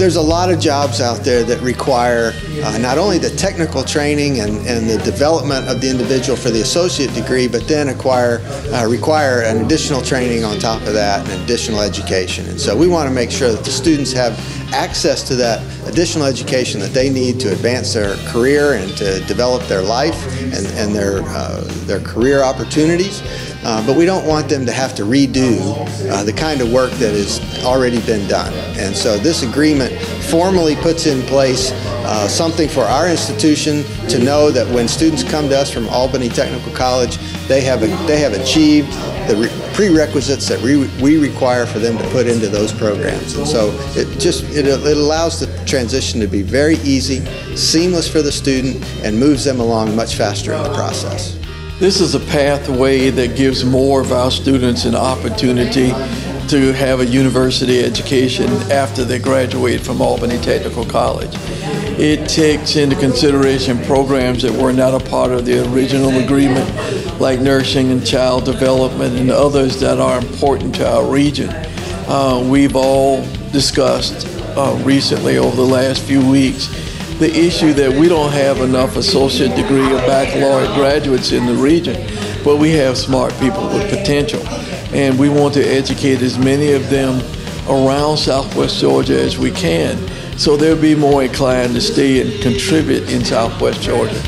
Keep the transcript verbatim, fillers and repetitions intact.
There's a lot of jobs out there that require uh, not only the technical training and, and the development of the individual for the associate degree, but then acquire, uh, require an additional training on top of that and additional education. And so we want to make sure that the students have access to that additional education that they need to advance their career and to develop their life and, and their, uh, their career opportunities. Uh, but we don't want them to have to redo uh, the kind of work that has already been done. And so this agreement formally puts in place uh, something for our institution to know that when students come to us from Albany Technical College, they have, a, they have achieved the re prerequisites that we, we require for them to put into those programs. And so it just it, it allows the transition to be very easy, seamless for the student, and moves them along much faster in the process. This is a pathway that gives more of our students an opportunity to have a university education after they graduate from Albany Technical College. It takes into consideration programs that were not a part of the original agreement, like nursing and child development and others that are important to our region. Uh, we've all discussed uh, recently over the last few weeks the issue that we don't have enough associate degree or baccalaureate graduates in the region, but we have smart people with potential. And we want to educate as many of them around Southwest Georgia as we can, so they'll be more inclined to stay and contribute in Southwest Georgia.